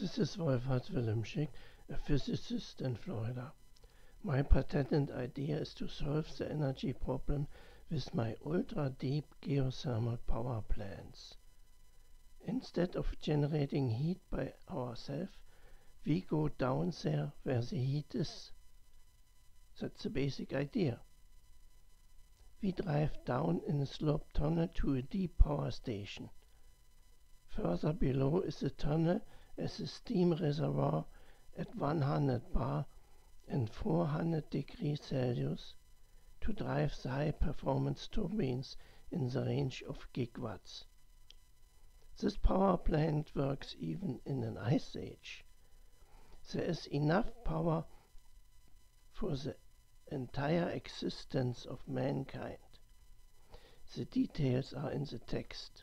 This is Wolfhard Willemschick, a physicist in Florida. My patented idea is to solve the energy problem with my ultra-deep geothermal power plants. Instead of generating heat by ourselves, we go down there where the heat is. That's the basic idea. We drive down in a slope tunnel to a deep power station. Further below is a tunnel as a steam reservoir at 100 bar and 400 degrees Celsius to drive the high-performance turbines in the range of gigawatts. This power plant works even in an ice age. There is enough power for the entire existence of mankind. The details are in the text.